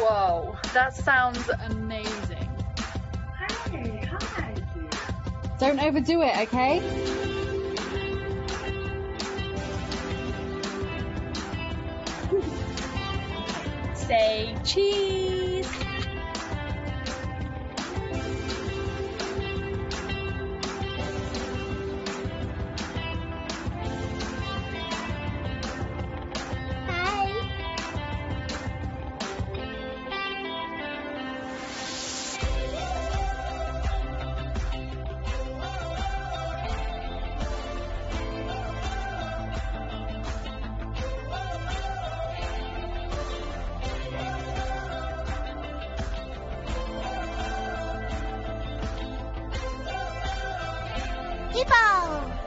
Whoa, that sounds amazing. Hey, hi. Don't overdo it, okay? Say cheese. People!